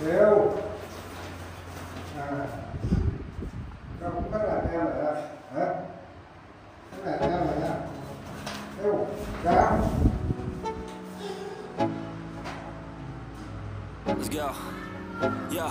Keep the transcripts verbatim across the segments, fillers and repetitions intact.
Đều à, nó cũng bắt là theo rồi đó hả, bắt là theo rồi đó, đều cá. Let's go, yo.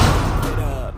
Get up,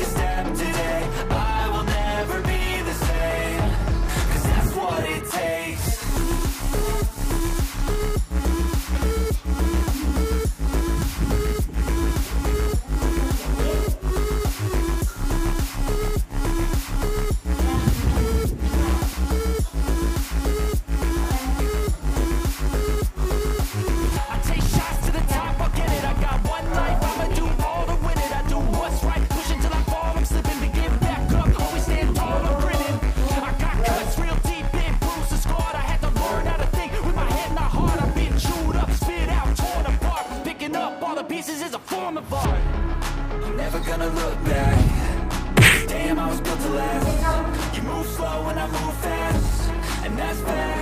a step today. I will never be the same. Cause that's what it takes. We'll be right back. slow and I move fast, and that's fast.